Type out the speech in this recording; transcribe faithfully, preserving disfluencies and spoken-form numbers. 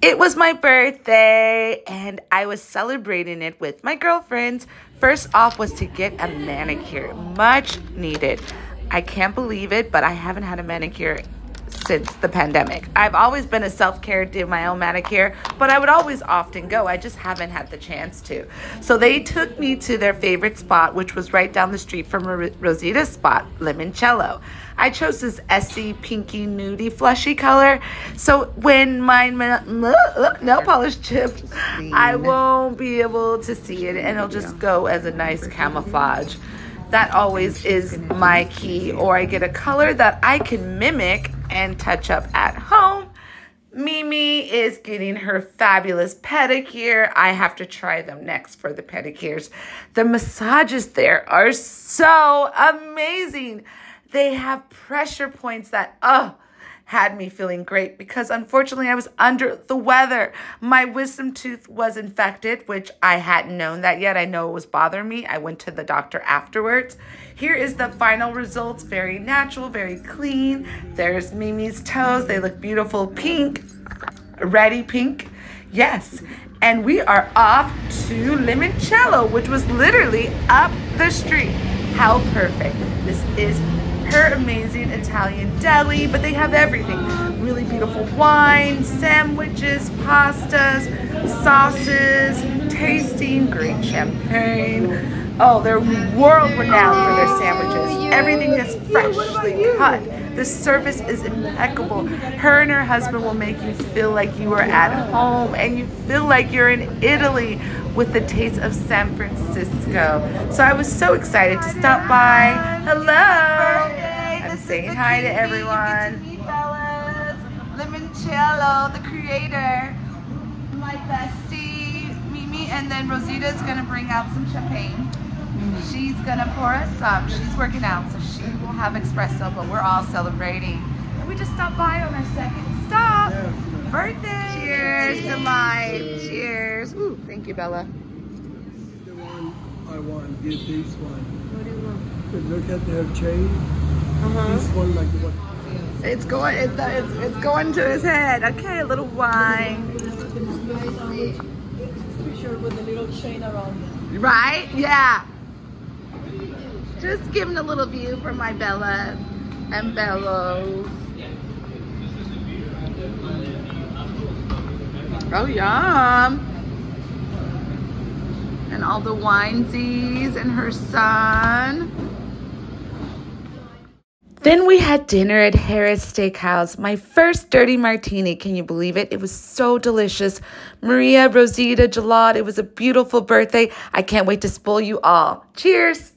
It was my birthday and I was celebrating it with my girlfriends. First off was to get a manicure, much needed. I can't believe it, but I haven't had a manicure since the pandemic. I've always been a self-care, do my own manicure, but I would always often go. I just haven't had the chance to. So they took me to their favorite spot, which was right down the street from Rosita's spot, Limoncello. I chose this Essie pinky nudie flushy color. So when my nail polish chips, I won't be able to see it and it'll just go as a nice camouflage. That always is my key, or I get a color that I can mimic and touch up at home. Mimi is getting her fabulous pedicure. I have to try them next for the pedicures. The massages there are so amazing. They have pressure points that, oh, had me feeling great because unfortunately I was under the weather. My wisdom tooth was infected, which I hadn't known that yet. I know it was bothering me. I went to the doctor afterwards. Here is the final results. Very natural, very clean. There's Mimi's toes. They look beautiful pink, ready pink. Yes. And we are off to Limoncello, which was literally up the street. How perfect. This is her amazing Italian deli, but they have everything. Really beautiful wine, sandwiches, pastas, sauces, tasting, great champagne. Oh, they're world renowned for their sandwiches. Everything is freshly cut. The service is impeccable. Her and her husband will make you feel like you are at home and you feel like you're in Italy with the taste of San Francisco. So I was so excited to stop by. Hello. Saying hi to everyone. You get to meet fellas. Limoncello, the creator, my bestie, Mimi, and then Rosita's gonna bring out some champagne. She's gonna pour us some. She's working out, so she will have espresso, but we're all celebrating. We just stopped by on our second stop. Birthday. Cheers to mine. Cheers. Ooh, thank you, Bella. This is the one I want. Get this one. What do you want? Look at their chain. Uh-huh. It's going. It's, it's it's going to his head. Okay, a little wine. With a little chain around. Right? Yeah. Just giving a little view for my Bella and Bello. Oh yum! And all the winesies and her son. Then we had dinner at Harris Steakhouse, my first dirty martini, can you believe it? It was so delicious. Maria, Rosita, Jalad, it was a beautiful birthday. I can't wait to spoil you all. Cheers!